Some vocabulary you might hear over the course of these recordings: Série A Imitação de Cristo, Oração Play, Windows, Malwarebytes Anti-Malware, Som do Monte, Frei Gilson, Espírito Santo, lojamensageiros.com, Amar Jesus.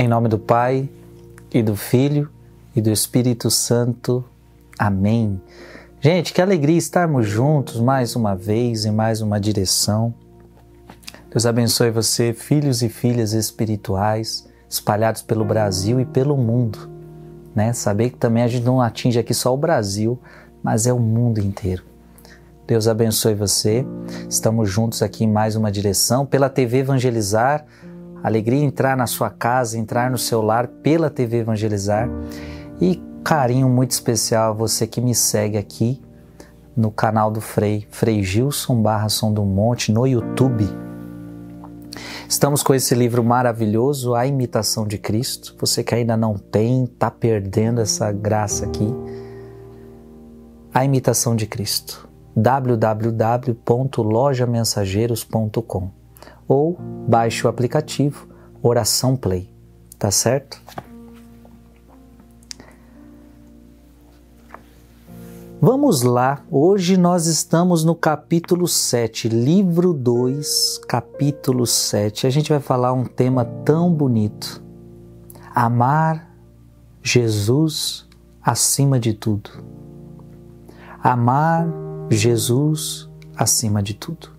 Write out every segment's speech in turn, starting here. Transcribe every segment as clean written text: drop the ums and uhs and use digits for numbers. Em nome do Pai, e do Filho, e do Espírito Santo. Amém. Gente, que alegria estarmos juntos mais uma vez, em mais uma direção. Deus abençoe você, filhos e filhas espirituais, espalhados pelo Brasil e pelo mundo. Né? Saber que também a gente não atinge aqui só o Brasil, mas é o mundo inteiro. Deus abençoe você. Estamos juntos aqui em mais uma direção. Pela TV Evangelizar, alegria entrar na sua casa, entrar no seu lar pela TV Evangelizar. E carinho muito especial a você que me segue aqui no canal do Frei Gilson / Som do Monte, no YouTube. Estamos com esse livro maravilhoso, A Imitação de Cristo. Você que ainda não tem, está perdendo essa graça aqui. A Imitação de Cristo. www.lojamensageiros.com ou baixe o aplicativo Oração Play, tá certo? Vamos lá, hoje nós estamos no capítulo 7, livro 2, capítulo 7. A gente vai falar um tema tão bonito, amar Jesus acima de tudo. Amar Jesus acima de tudo.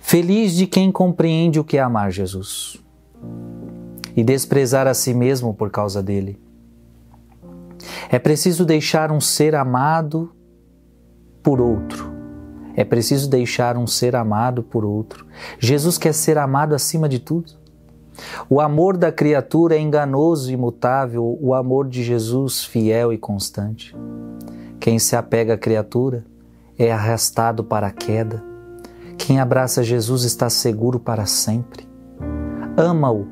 Feliz de quem compreende o que é amar Jesus e desprezar a si mesmo por causa dele. É preciso deixar um ser amado por outro. É preciso deixar um ser amado por outro. Jesus quer ser amado acima de tudo. O amor da criatura é enganoso e imutável, o amor de Jesus fiel e constante. Quem se apega à criatura é arrastado para a queda. Quem abraça Jesus está seguro para sempre. Ama-o,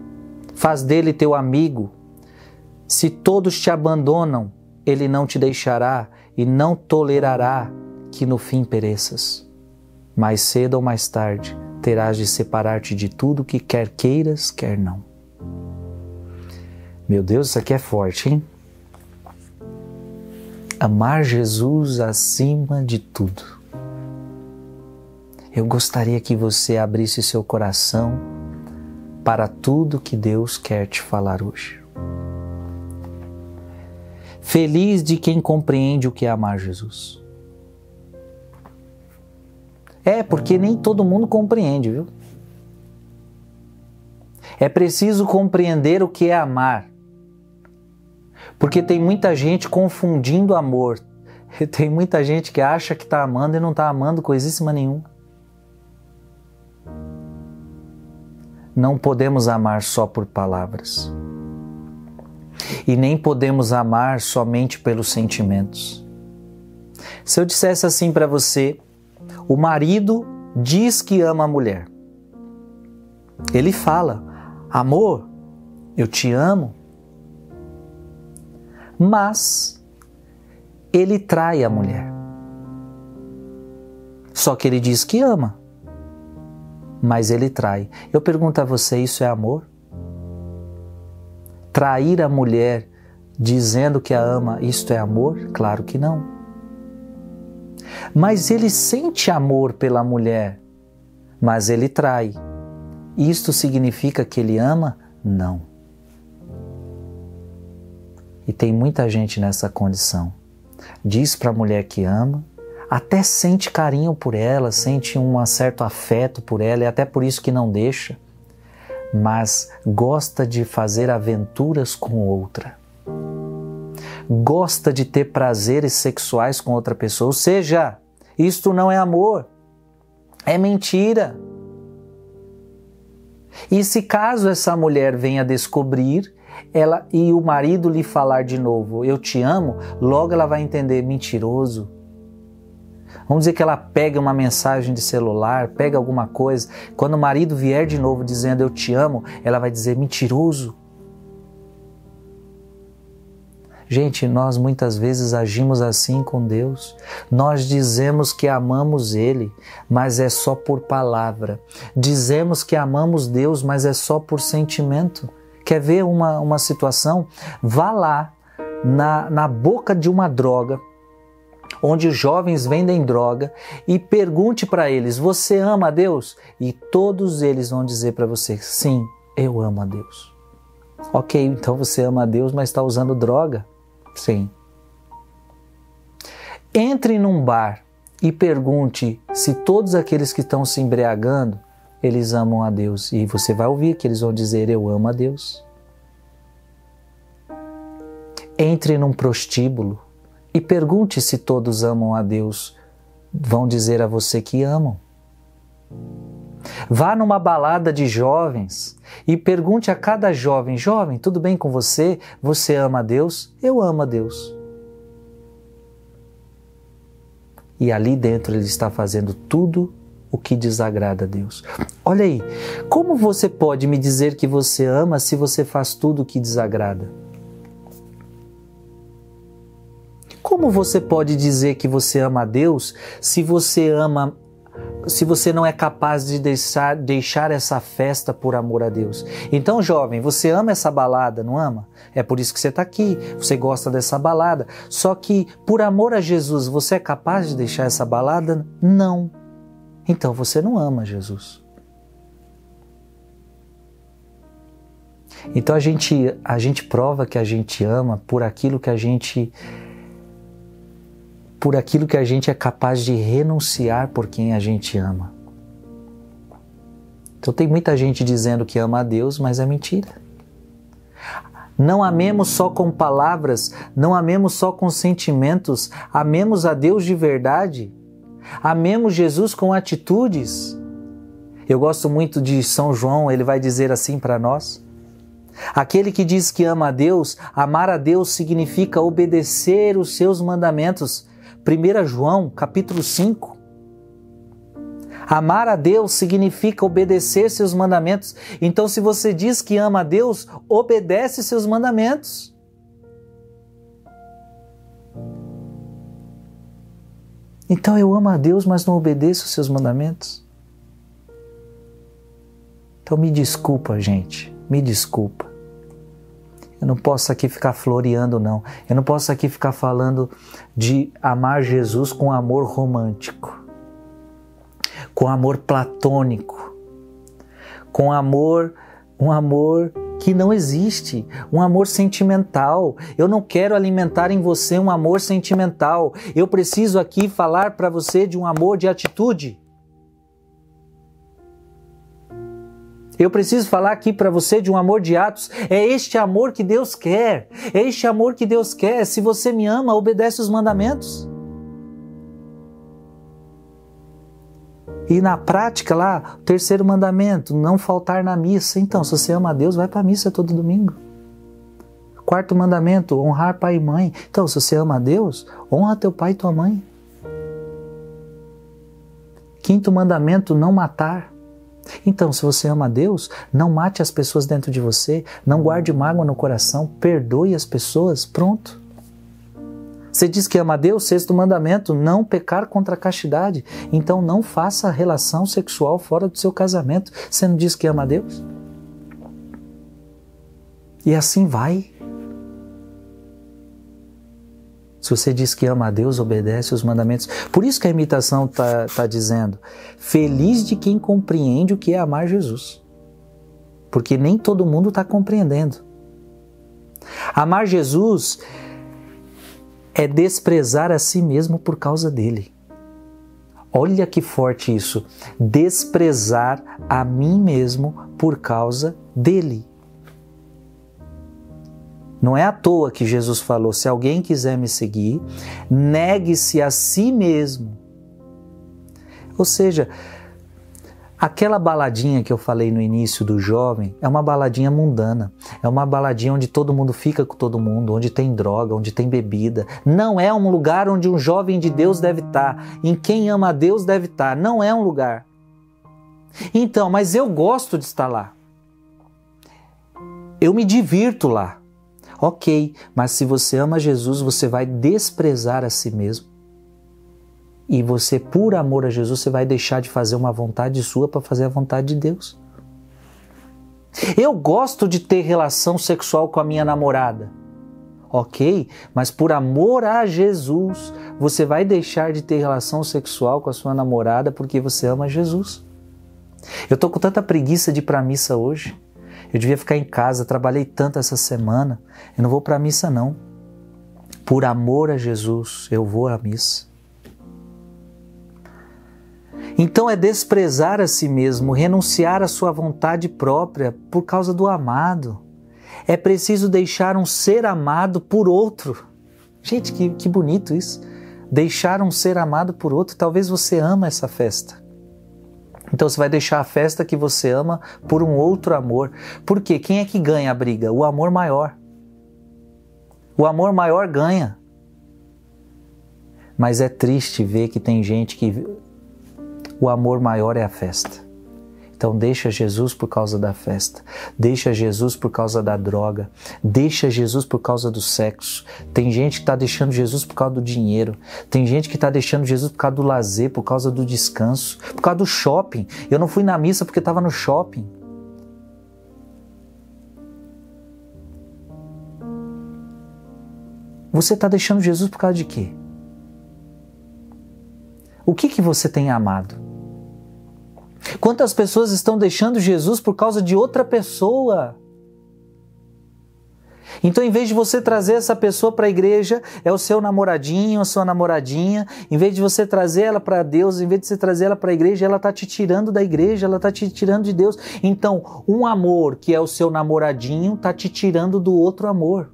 faz dele teu amigo. Se todos te abandonam, ele não te deixará e não tolerará que no fim pereças. Mais cedo ou mais tarde, terás de separar-te de tudo que quer queiras, quer não. Meu Deus, isso aqui é forte, hein? Amar Jesus acima de tudo. Eu gostaria que você abrisse seu coração para tudo que Deus quer te falar hoje. Feliz de quem compreende o que é amar Jesus. É, porque nem todo mundo compreende, viu? É preciso compreender o que é amar. Porque tem muita gente confundindo amor. Tem muita gente que acha que está amando e não está amando coisíssima nenhuma. Não podemos amar só por palavras. E nem podemos amar somente pelos sentimentos. Se eu dissesse assim para você, o marido diz que ama a mulher. Ele fala, amor, eu te amo. Mas ele trai a mulher. Só que ele diz que ama, mas ele trai. Eu pergunto a você, isso é amor? Trair a mulher dizendo que a ama, isto é amor? Claro que não. Mas ele sente amor pela mulher, mas ele trai. Isto significa que ele ama? Não. E tem muita gente nessa condição. Diz para a mulher que ama, até sente carinho por ela, sente um certo afeto por ela, é até por isso que não deixa, mas gosta de fazer aventuras com outra. Gosta de ter prazeres sexuais com outra pessoa. Ou seja, isto não é amor, é mentira. E se caso essa mulher venha descobrir, ela e o marido lhe falar de novo, eu te amo, logo ela vai entender, mentiroso. Vamos dizer que ela pega uma mensagem de celular, pega alguma coisa. Quando o marido vier de novo dizendo, eu te amo, ela vai dizer, mentiroso. Gente, nós muitas vezes agimos assim com Deus. Nós dizemos que amamos Ele, mas é só por palavra. Dizemos que amamos Deus, mas é só por sentimento. Quer ver uma situação? Vá lá na boca de uma droga, onde os jovens vendem droga, e pergunte para eles, você ama a Deus? E todos eles vão dizer para você, sim, eu amo a Deus. Ok, então você ama a Deus, mas está usando droga? Sim. Entre num bar e pergunte se todos aqueles que estão se embriagando, eles amam a Deus. E você vai ouvir que eles vão dizer, eu amo a Deus. Entre num prostíbulo e pergunte se todos amam a Deus. Vão dizer a você que amam. Vá numa balada de jovens e pergunte a cada jovem, jovem, tudo bem com você? Você ama a Deus? Eu amo a Deus. E ali dentro ele está fazendo tudo o que desagrada a Deus. Olha aí, como você pode me dizer que você ama se você faz tudo o que desagrada? Como você pode dizer que você ama a Deus se você ama, se você não é capaz de deixar essa festa por amor a Deus? Então, jovem, você ama essa balada, não ama? É por isso que você está aqui, você gosta dessa balada. Só que, por amor a Jesus, você é capaz de deixar essa balada? Não. Então, você não ama Jesus. Então, a gente prova que a gente ama por aquilo que a gente... por aquilo que a gente é capaz de renunciar por quem a gente ama. Então tem muita gente dizendo que ama a Deus, mas é mentira. Não amemos só com palavras, não amemos só com sentimentos, amemos a Deus de verdade, amemos Jesus com atitudes. Eu gosto muito de São João, ele vai dizer assim para nós, aquele que diz que ama a Deus, amar a Deus significa obedecer os seus mandamentos. 1 João, capítulo 5. Amar a Deus significa obedecer seus mandamentos. Então, se você diz que ama a Deus, obedece seus mandamentos. Então, eu amo a Deus, mas não obedeço os seus mandamentos. Então, me desculpa, gente. Me desculpa. Eu não posso aqui ficar floreando, não. Eu não posso aqui ficar falando de amar Jesus com amor romântico, com amor platônico, com amor, um amor que não existe, um amor sentimental. Eu não quero alimentar em você um amor sentimental. Eu preciso aqui falar para você de um amor de atitude. Eu preciso falar aqui para você de um amor de atos. É este amor que Deus quer. É este amor que Deus quer. Se você me ama, obedece os mandamentos. E na prática lá, o 3º mandamento, não faltar na missa. Então, se você ama a Deus, vai para a missa todo domingo. 4º mandamento, honrar pai e mãe. Então, se você ama a Deus, honra teu pai e tua mãe. 5º mandamento, não matar. Então, se você ama a Deus, não mate as pessoas dentro de você, não guarde mágoa no coração, perdoe as pessoas, pronto. Você diz que ama a Deus, 6º mandamento, não pecar contra a castidade. Então, não faça relação sexual fora do seu casamento. Você não diz que ama a Deus? E assim vai. Se você diz que ama a Deus, obedece os mandamentos. Por isso que a imitação tá dizendo, feliz de quem compreende o que é amar Jesus. Porque nem todo mundo está compreendendo. Amar Jesus é desprezar a si mesmo por causa dele. Olha que forte isso. Desprezar a mim mesmo por causa dele. Não é à toa que Jesus falou, se alguém quiser me seguir, negue-se a si mesmo. Ou seja, aquela baladinha que eu falei no início do jovem, é uma baladinha mundana. É uma baladinha onde todo mundo fica com todo mundo, onde tem droga, onde tem bebida. Não é um lugar onde um jovem de Deus deve estar, em quem ama a Deus deve estar. Não é um lugar. Então, mas eu gosto de estar lá. Eu me divirto lá. Ok, mas se você ama Jesus, você vai desprezar a si mesmo. E você, por amor a Jesus, você vai deixar de fazer uma vontade sua para fazer a vontade de Deus. Eu gosto de ter relação sexual com a minha namorada. Ok, mas por amor a Jesus, você vai deixar de ter relação sexual com a sua namorada porque você ama Jesus. Eu tô com tanta preguiça de ir para a missa hoje. Eu devia ficar em casa, trabalhei tanto essa semana, eu não vou para a missa não. Por amor a Jesus, eu vou à missa. Então é desprezar a si mesmo, renunciar à sua vontade própria por causa do amado. É preciso deixar um ser amado por outro. Gente, que bonito isso. Deixar um ser amado por outro. Talvez você ama essa festa. Então você vai deixar a festa que você ama por um outro amor. Por quê? Quem é que ganha a briga? O amor maior. O amor maior ganha. Mas é triste ver que tem gente que... O amor maior é a festa. Então deixa Jesus por causa da festa, deixa Jesus por causa da droga, deixa Jesus por causa do sexo. Tem gente que está deixando Jesus por causa do dinheiro, tem gente que está deixando Jesus por causa do lazer, por causa do descanso, por causa do shopping. Eu não fui na missa porque estava no shopping. Você está deixando Jesus por causa de quê? O que que você tem amado? Quantas pessoas estão deixando Jesus por causa de outra pessoa? Então, em vez de você trazer essa pessoa para a igreja, é o seu namoradinho, a sua namoradinha. Em vez de você trazer ela para Deus, em vez de você trazer ela para a igreja, ela está te tirando da igreja, ela está te tirando de Deus. Então, um amor que é o seu namoradinho está te tirando do outro amor,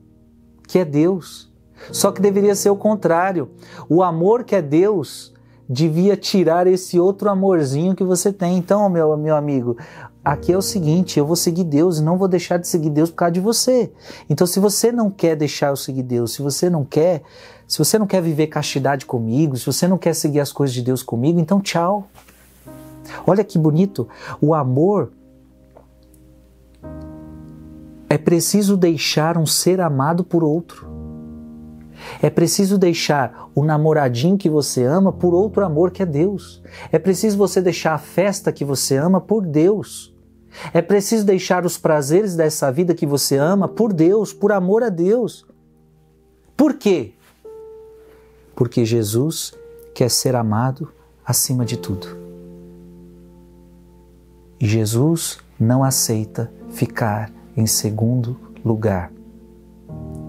que é Deus. Só que deveria ser o contrário. O amor que é Deus... devia tirar esse outro amorzinho que você tem. Então, meu amigo, aqui é o seguinte, eu vou seguir Deus e não vou deixar de seguir Deus por causa de você. Então, se você não quer deixar eu seguir Deus, se você não quer viver castidade comigo, se você não quer seguir as coisas de Deus comigo, então tchau. Olha que bonito, o amor é preciso deixar um ser amado por outro. É preciso deixar o namoradinho que você ama por outro amor que é Deus. É preciso você deixar a festa que você ama por Deus. É preciso deixar os prazeres dessa vida que você ama por Deus, por amor a Deus. Por quê? Porque Jesus quer ser amado acima de tudo. E Jesus não aceita ficar em segundo lugar.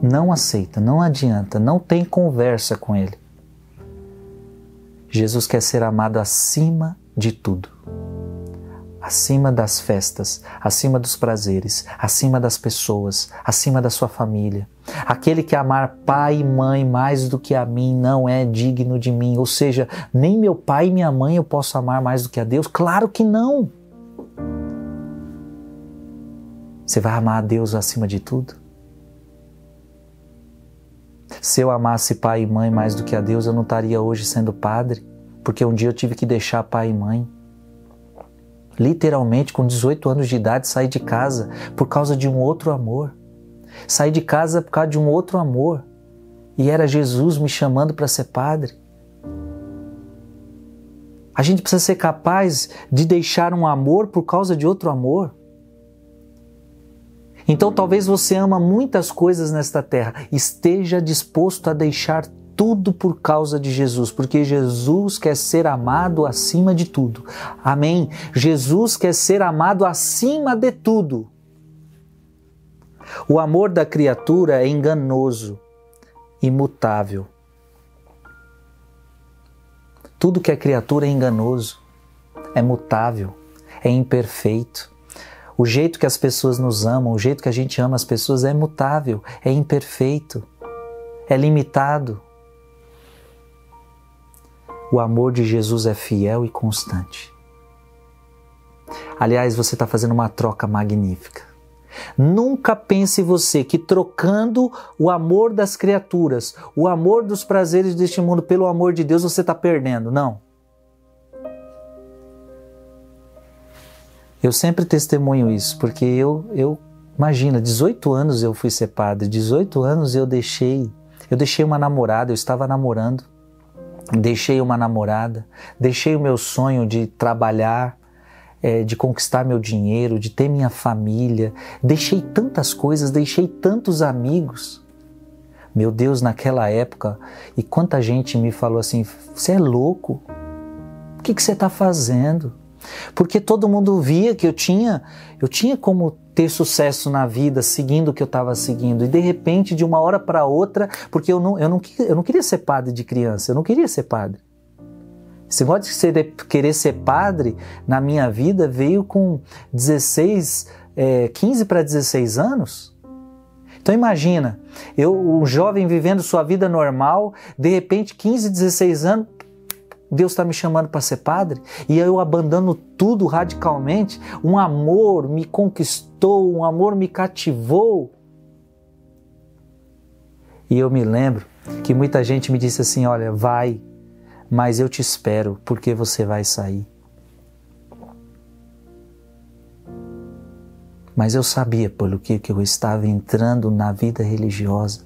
Não aceita, não adianta, não tem conversa com ele. Jesus quer ser amado acima de tudo. Acima das festas, acima dos prazeres, acima das pessoas, acima da sua família. Aquele que amar pai e mãe mais do que a mim não é digno de mim. Ou seja, nem meu pai e minha mãe eu posso amar mais do que a Deus? Claro que não! Você vai amar a Deus acima de tudo? Se eu amasse pai e mãe mais do que a Deus, eu não estaria hoje sendo padre, porque um dia eu tive que deixar pai e mãe. Literalmente, com 18 anos de idade, saí de casa por causa de um outro amor. Saí de casa por causa de um outro amor. E era Jesus me chamando para ser padre. A gente precisa ser capaz de deixar um amor por causa de outro amor. Então talvez você ama muitas coisas nesta terra, esteja disposto a deixar tudo por causa de Jesus, porque Jesus quer ser amado acima de tudo. Amém? Jesus quer ser amado acima de tudo. O amor da criatura é enganoso, imutável. Tudo que é criatura é enganoso, é mutável, é imperfeito. O jeito que as pessoas nos amam, o jeito que a gente ama as pessoas é mutável, é imperfeito, é limitado. O amor de Jesus é fiel e constante. Aliás, você está fazendo uma troca magnífica. Nunca pense você que trocando o amor das criaturas, o amor dos prazeres deste mundo pelo amor de Deus, você está perdendo, não. Eu sempre testemunho isso, porque eu imagina, 18 anos eu fui ser padre, 18 anos eu deixei uma namorada, eu estava namorando, deixei uma namorada, deixei o meu sonho de trabalhar, de conquistar meu dinheiro, de ter minha família, deixei tantas coisas, deixei tantos amigos. Meu Deus, naquela época, e quanta gente me falou assim, você é louco? O que você está fazendo? Porque todo mundo via que eu tinha como ter sucesso na vida seguindo o que eu estava seguindo. E de repente, de uma hora para outra, porque eu não queria ser padre de criança, eu não queria ser padre. Esse modo de querer ser padre na minha vida veio com 15 para 16 anos. Então imagina, um jovem vivendo sua vida normal, de repente 15, 16 anos, Deus está me chamando para ser padre, e eu abandono tudo radicalmente. Um amor me conquistou, um amor me cativou. E eu me lembro que muita gente me disse assim, olha, vai, mas eu te espero, porque você vai sair. Mas eu sabia pelo que eu estava entrando na vida religiosa.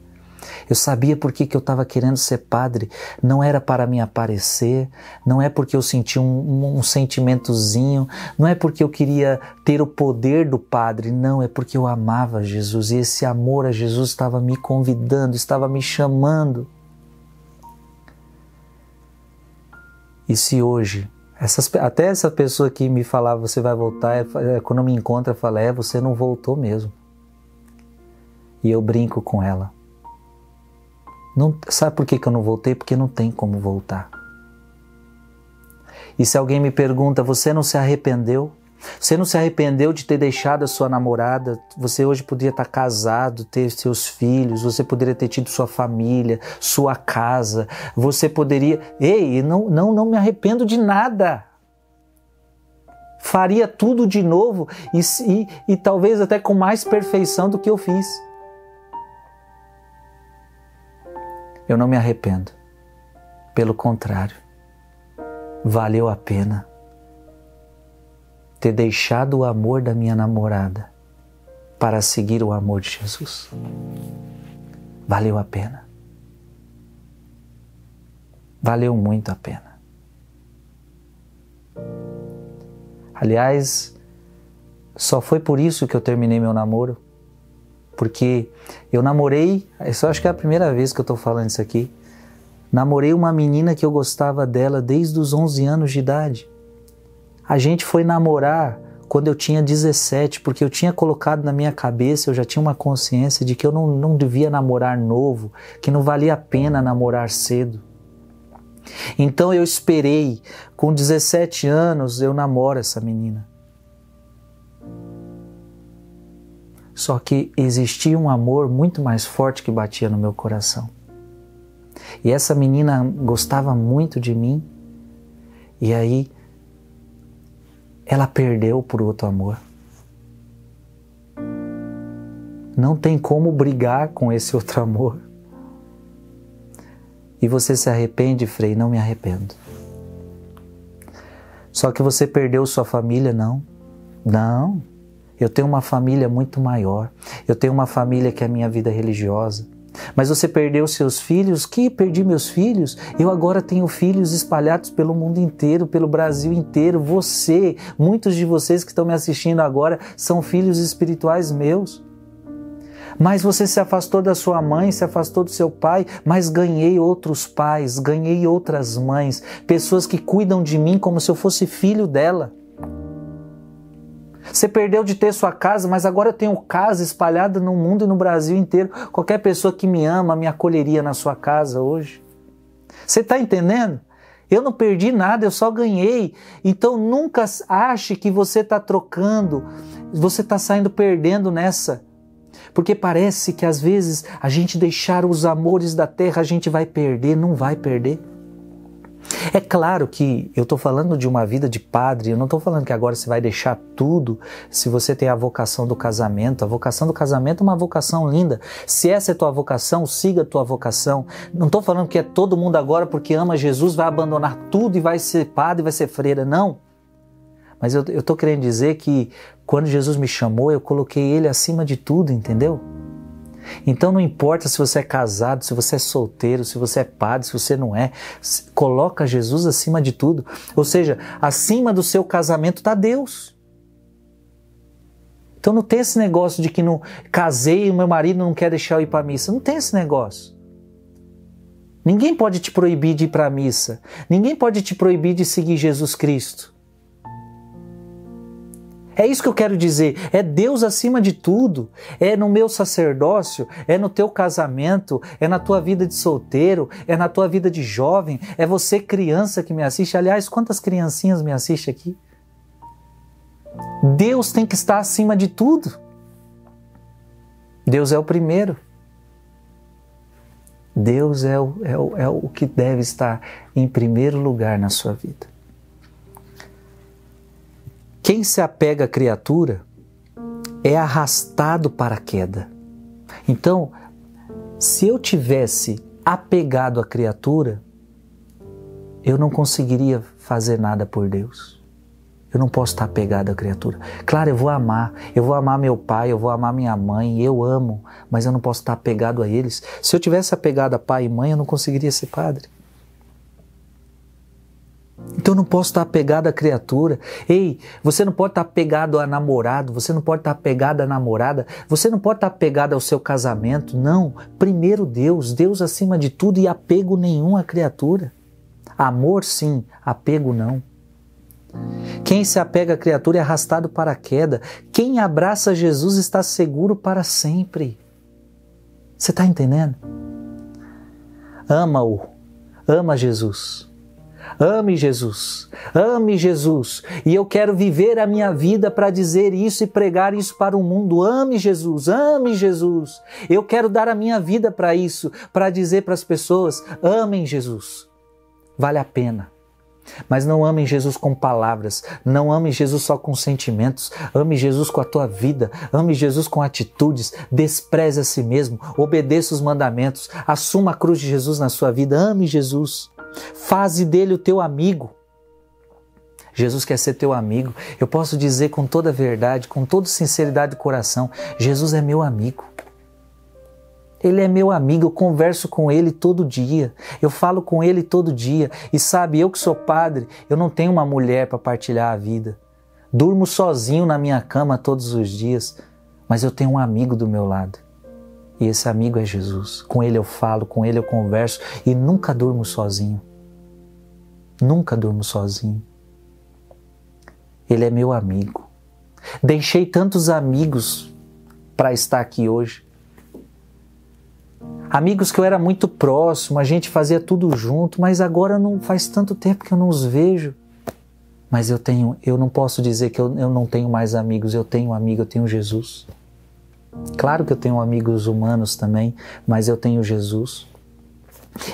Eu sabia por que eu estava querendo ser padre. Não era para me aparecer, não é porque eu senti um sentimentozinho, não é porque eu queria ter o poder do padre, não, é porque eu amava Jesus. E esse amor a Jesus estava me convidando, estava me chamando. E se hoje... até essa pessoa que me falava, você vai voltar, quando me encontra, fala, você não voltou mesmo. E eu brinco com ela. Não, sabe por que eu não voltei? Porque não tem como voltar. E se alguém me pergunta, você não se arrependeu? Você não se arrependeu de ter deixado a sua namorada? Você hoje poderia estar casado, ter seus filhos, você poderia ter tido sua família, sua casa, você poderia... Ei, não me arrependo de nada. Faria tudo de novo e talvez até com mais perfeição do que eu fiz. Eu não me arrependo. Pelo contrário, valeu a pena ter deixado o amor da minha namorada para seguir o amor de Jesus. Valeu a pena. Valeu muito a pena. Aliás, só foi por isso que eu terminei meu namoro, porque eu namorei, eu acho que é a primeira vez que eu estou falando isso aqui, namorei uma menina que eu gostava dela desde os 11 anos de idade. A gente foi namorar quando eu tinha 17, porque eu tinha colocado na minha cabeça, eu já tinha uma consciência de que eu não devia namorar novo, que não valia a pena namorar cedo. Então eu esperei, com 17 anos eu namoro essa menina. Só que existia um amor muito mais forte que batia no meu coração. E essa menina gostava muito de mim, e aí... ela perdeu por outro amor. Não tem como brigar com esse outro amor. E você se arrepende, Frei? Não me arrependo. Só que você perdeu sua família? Não. Não. Eu tenho uma família muito maior. Eu tenho uma família que é a minha vida religiosa. Mas você perdeu seus filhos? Que perdi meus filhos? Eu agora tenho filhos espalhados pelo mundo inteiro, pelo Brasil inteiro. Você, muitos de vocês que estão me assistindo agora, são filhos espirituais meus. Mas você se afastou da sua mãe, se afastou do seu pai, mas ganhei outros pais, ganhei outras mães, pessoas que cuidam de mim como se eu fosse filho dela. Você perdeu de ter sua casa, mas agora eu tenho casa espalhada no mundo e no Brasil inteiro. Qualquer pessoa que me ama me acolheria na sua casa hoje. Você está entendendo? Eu não perdi nada, eu só ganhei. Então nunca ache que você está trocando, você está saindo perdendo nessa. Porque parece que às vezes a gente deixar os amores da terra, a gente vai perder, não vai perder. É claro que eu estou falando de uma vida de padre, eu não estou falando que agora você vai deixar tudo se você tem a vocação do casamento. A vocação do casamento é uma vocação linda. Se essa é tua vocação, siga a tua vocação. Não estou falando que é todo mundo agora porque ama Jesus, vai abandonar tudo e vai ser padre, vai ser freira, não. Mas eu estou querendo dizer que quando Jesus me chamou, eu coloquei Ele acima de tudo, entendeu? Então não importa se você é casado, se você é solteiro, se você é padre, se você não é. Coloca Jesus acima de tudo. Ou seja, acima do seu casamento está Deus. Então não tem esse negócio de que não casei e meu marido não quer deixar eu ir para a missa. Não tem esse negócio. Ninguém pode te proibir de ir para a missa. Ninguém pode te proibir de seguir Jesus Cristo. É isso que eu quero dizer, é Deus acima de tudo, é no meu sacerdócio, é no teu casamento, é na tua vida de solteiro, é na tua vida de jovem, é você criança que me assiste. Aliás, quantas criancinhas me assistem aqui? Deus tem que estar acima de tudo. Deus é o primeiro. Deus é o que deve estar em primeiro lugar na sua vida. Quem se apega à criatura é arrastado para a queda. Então, se eu tivesse apegado à criatura, eu não conseguiria fazer nada por Deus. Eu não posso estar apegado à criatura. Claro, eu vou amar meu pai, eu vou amar minha mãe, eu amo, mas eu não posso estar apegado a eles. Se eu tivesse apegado a pai e mãe, eu não conseguiria ser padre. Então eu não posso estar apegado à criatura. Ei, você não pode estar apegado a namorado, você não pode estar apegado à namorada, você não pode estar apegado ao seu casamento. Não, primeiro Deus, Deus acima de tudo e apego nenhum à criatura. Amor sim, apego não. Quem se apega à criatura é arrastado para a queda. Quem abraça Jesus está seguro para sempre. Você está entendendo? Ama-o, ama Jesus. Ame Jesus, ame Jesus. E eu quero viver a minha vida para dizer isso e pregar isso para o mundo. Ame Jesus, ame Jesus. Eu quero dar a minha vida para isso, para dizer para as pessoas, amem Jesus. Vale a pena. Mas não amem Jesus com palavras, não amem Jesus só com sentimentos, ame Jesus com a tua vida, ame Jesus com atitudes, despreze a si mesmo, obedeça os mandamentos, assuma a cruz de Jesus na sua vida, ame Jesus. Faze dele o teu amigo. Jesus quer ser teu amigo. Eu posso dizer com toda verdade, com toda sinceridade do coração, Jesus é meu amigo. Ele é meu amigo, eu converso com ele todo dia, eu falo com ele todo dia. E sabe, eu que sou padre, eu não tenho uma mulher para partilhar a vida. Durmo sozinho na minha cama todos os dias, mas eu tenho um amigo do meu lado. E esse amigo é Jesus. Com ele eu falo, com ele eu converso e nunca durmo sozinho. Nunca durmo sozinho. Ele é meu amigo. Deixei tantos amigos para estar aqui hoje. Amigos que eu era muito próximo, a gente fazia tudo junto, mas agora não faz tanto tempo que eu não os vejo. Mas eu não posso dizer que eu não tenho mais amigos. Eu tenho um amigo, eu tenho Jesus. Claro que eu tenho amigos humanos também, mas eu tenho Jesus.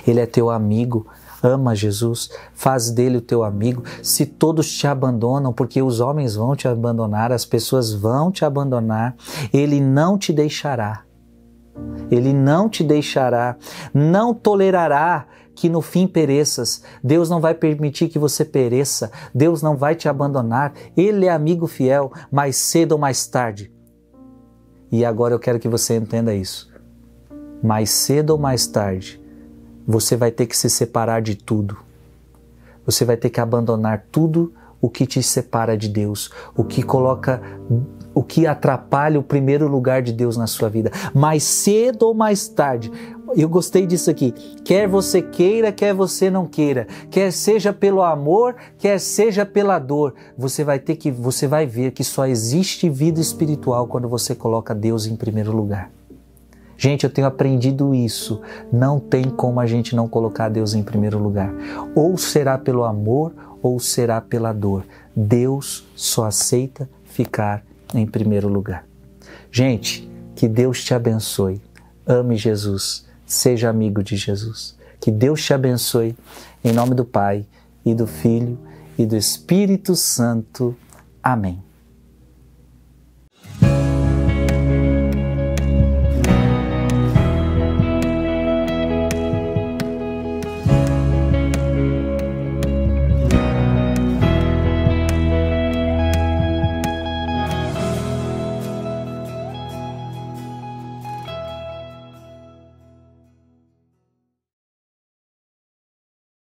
Ele é teu amigo, ama Jesus, faz dele o teu amigo. Se todos te abandonam, porque os homens vão te abandonar, as pessoas vão te abandonar, ele não te deixará. Ele não te deixará, não tolerará que no fim pereças. Deus não vai permitir que você pereça, Deus não vai te abandonar. Ele é amigo fiel, mais cedo ou mais tarde. E agora eu quero que você entenda isso. Mais cedo ou mais tarde, você vai ter que se separar de tudo. Você vai ter que abandonar tudo o que te separa de Deus, o que atrapalha o primeiro lugar de Deus na sua vida. Mais cedo ou mais tarde. Eu gostei disso aqui. Quer você queira, quer você não queira. Quer seja pelo amor, quer seja pela dor. Você vai ver que só existe vida espiritual quando você coloca Deus em primeiro lugar. Gente, eu tenho aprendido isso. Não tem como a gente não colocar Deus em primeiro lugar. Ou será pelo amor, ou será pela dor. Deus só aceita ficar em primeiro lugar. Gente, que Deus te abençoe. Ame Jesus. Seja amigo de Jesus. Que Deus te abençoe. Em nome do Pai, e do Filho, e do Espírito Santo. Amém.